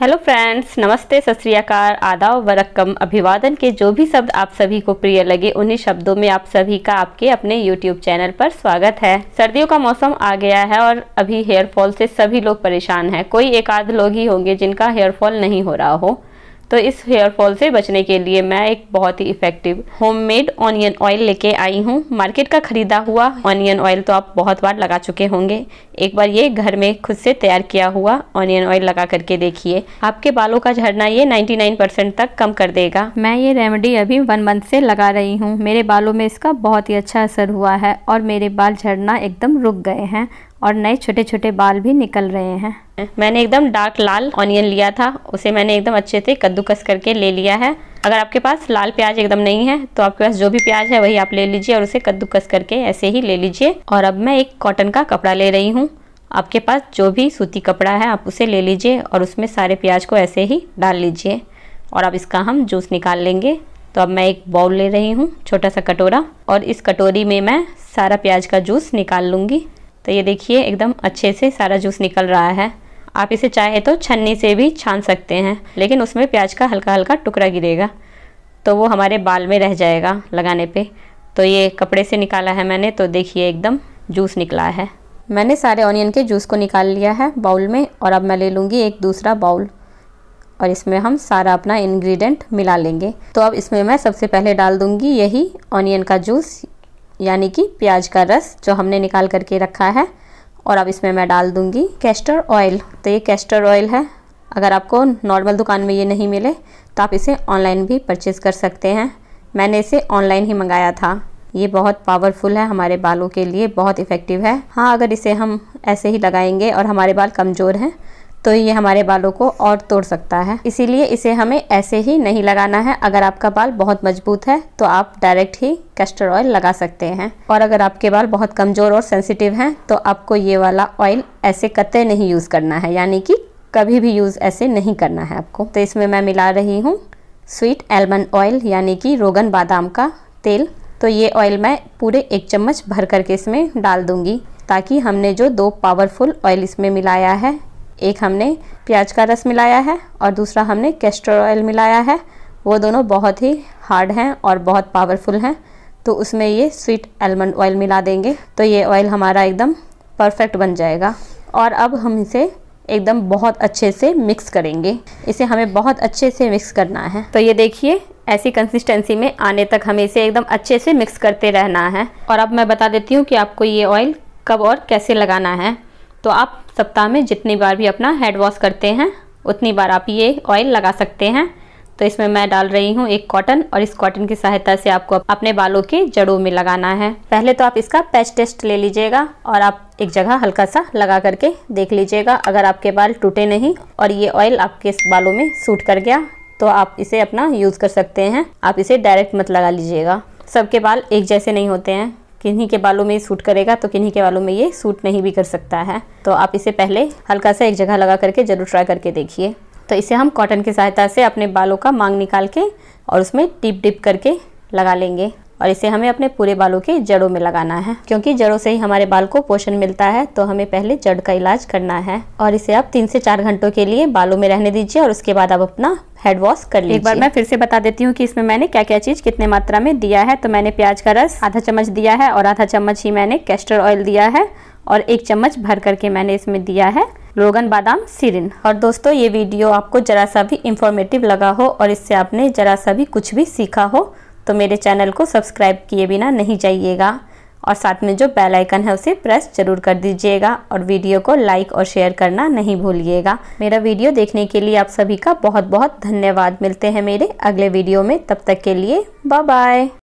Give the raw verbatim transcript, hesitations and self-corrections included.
Hello friends, नमस्ते, सत श्री अकाल, आदाब, वरक्कम, अभिवादन के जो भी शब्द आप सभी को प्रिय लगे उन्हीं शब्दों में आप सभी का आपके अपने यूट्यूब चैनल पर स्वागत है। सर्दियों का मौसम आ गया है और अभी हेयर फॉल से सभी लोग परेशान हैं। कोई एक आध लोग ही होंगे जिनका हेयर फॉल नहीं हो रहा हो। तो इस हेयर फॉल से बचने के लिए मैं एक बहुत ही इफेक्टिव होममेड ऑनियन ऑयल लेके आई हूँ। मार्केट का खरीदा हुआ ऑनियन ऑयल तो आप बहुत बार लगा चुके होंगे। एक बार ये घर में खुद से तैयार किया हुआ ऑनियन ऑयल लगा करके देखिए, आपके बालों का झड़ना ये निन्यानवे परसेंट तक कम कर देगा। मैं ये रेमेडी अभी वन मंथ से लगा रही हूँ। मेरे बालों में इसका बहुत ही अच्छा असर हुआ है और मेरे बाल झड़ना एकदम रुक गए हैं और नए छोटे छोटे बाल भी निकल रहे हैं। मैंने एकदम डार्क लाल ऑनियन लिया था, उसे मैंने एकदम अच्छे से कद्दूकस करके ले लिया है। अगर आपके पास लाल प्याज एकदम नहीं है तो आपके पास जो भी प्याज है वही आप ले लीजिए और उसे कद्दूकस करके ऐसे ही ले लीजिए। और अब मैं एक कॉटन का कपड़ा ले रही हूँ। आपके पास जो भी सूती कपड़ा है आप उसे ले लीजिए और उसमें सारे प्याज को ऐसे ही डाल लीजिए और अब इसका हम जूस निकाल लेंगे। तो अब मैं एक बाउल ले रही हूँ, छोटा सा कटोरा, और इस कटोरी में मैं सारा प्याज का जूस निकाल लूँगी। तो ये देखिए एकदम अच्छे से सारा जूस निकल रहा है। आप इसे चाहे तो छन्नी से भी छान सकते हैं, लेकिन उसमें प्याज का हल्का हल्का टुकड़ा गिरेगा तो वो हमारे बाल में रह जाएगा लगाने पे। तो ये कपड़े से निकाला है मैंने, तो देखिए एकदम जूस निकला है। मैंने सारे ऑनियन के जूस को निकाल लिया है बाउल में और अब मैं ले लूँगी एक दूसरा बाउल और इसमें हम सारा अपना इन्ग्रीडियंट मिला लेंगे। तो अब इसमें मैं सबसे पहले डाल दूँगी यही ऑनियन का जूस, यानी कि प्याज का रस जो हमने निकाल करके रखा है। और अब इसमें मैं डाल दूंगी कैस्टर ऑयल। तो ये कैस्टर ऑयल है, अगर आपको नॉर्मल दुकान में ये नहीं मिले तो आप इसे ऑनलाइन भी परचेज़ कर सकते हैं। मैंने इसे ऑनलाइन ही मंगाया था। ये बहुत पावरफुल है, हमारे बालों के लिए बहुत इफ़ेक्टिव है। हाँ, अगर इसे हम ऐसे ही लगाएंगे और हमारे बाल कमज़ोर हैं तो ये हमारे बालों को और तोड़ सकता है, इसीलिए इसे हमें ऐसे ही नहीं लगाना है। अगर आपका बाल बहुत मजबूत है तो आप डायरेक्ट ही कैस्टर ऑयल लगा सकते हैं, और अगर आपके बाल बहुत कमज़ोर और सेंसिटिव हैं तो आपको ये वाला ऑयल ऐसे कतई नहीं यूज़ करना है, यानी कि कभी भी यूज़ ऐसे नहीं करना है आपको। तो इसमें मैं मिला रही हूँ स्वीट एलमंड ऑयल, यानी कि रोगन बादाम का तेल। तो ये ऑयल मैं पूरे एक चम्मच भर करके इसमें डाल दूँगी, ताकि हमने जो दो पावरफुल ऑयल इसमें मिलाया है, एक हमने प्याज का रस मिलाया है और दूसरा हमने कैस्टर ऑयल मिलाया है, वो दोनों बहुत ही हार्ड हैं और बहुत पावरफुल हैं। तो उसमें ये स्वीट एलमंड ऑयल मिला देंगे तो ये ऑयल हमारा एकदम परफेक्ट बन जाएगा। और अब हम इसे एकदम बहुत अच्छे से मिक्स करेंगे। इसे हमें बहुत अच्छे से मिक्स करना है। तो ये देखिए ऐसी कंसिस्टेंसी में आने तक हमें इसे एकदम अच्छे से मिक्स करते रहना है। और अब मैं बता देती हूँ कि आपको ये ऑयल कब और कैसे लगाना है। तो आप सप्ताह में जितनी बार भी अपना हेड वॉश करते हैं उतनी बार आप ये ऑयल लगा सकते हैं। तो इसमें मैं डाल रही हूँ एक कॉटन और इस कॉटन की सहायता से आपको अपने बालों के जड़ों में लगाना है। पहले तो आप इसका पैच टेस्ट ले लीजिएगा और आप एक जगह हल्का सा लगा करके देख लीजिएगा। अगर आपके बाल टूटे नहीं और ये ऑयल आपके बालों में सूट कर गया तो आप इसे अपना यूज़ कर सकते हैं। आप इसे डायरेक्ट मत लगा लीजिएगा, सबके बाल एक जैसे नहीं होते हैं। किन्हीं के बालों में ये सूट करेगा तो किन्हीं के बालों में ये सूट नहीं भी कर सकता है। तो आप इसे पहले हल्का सा एक जगह लगा करके ज़रूर ट्राई करके देखिए। तो इसे हम कॉटन की सहायता से अपने बालों का मांग निकाल के और उसमें टिप डिप करके लगा लेंगे और इसे हमें अपने पूरे बालों के जड़ों में लगाना है, क्योंकि जड़ों से ही हमारे बाल को पोषण मिलता है। तो हमें पहले जड़ का इलाज करना है और इसे आप तीन से चार घंटों के लिए बालों में रहने दीजिए और उसके बाद आप अपना हेड वॉश कर लीजिए। एक बार मैं फिर से बता देती हूँ कि इसमें मैंने क्या क्या चीज़ कितने मात्रा में दिया है। तो मैंने प्याज का रस आधा चम्मच दिया है और आधा चम्मच ही मैंने कैस्टर ऑयल दिया है और एक चम्मच भर करके मैंने इसमें दिया है रोगन बादाम सीरिन। और दोस्तों, ये वीडियो आपको जरा सा भी इंफॉर्मेटिव लगा हो और इससे आपने जरा सा भी कुछ भी सीखा हो तो मेरे चैनल को सब्सक्राइब किए बिना नहीं जाइएगा और साथ में जो बेल आइकन है उसे प्रेस जरूर कर दीजिएगा और वीडियो को लाइक और शेयर करना नहीं भूलिएगा। मेरा वीडियो देखने के लिए आप सभी का बहुत बहुत धन्यवाद। मिलते हैं मेरे अगले वीडियो में, तब तक के लिए बाय बाय।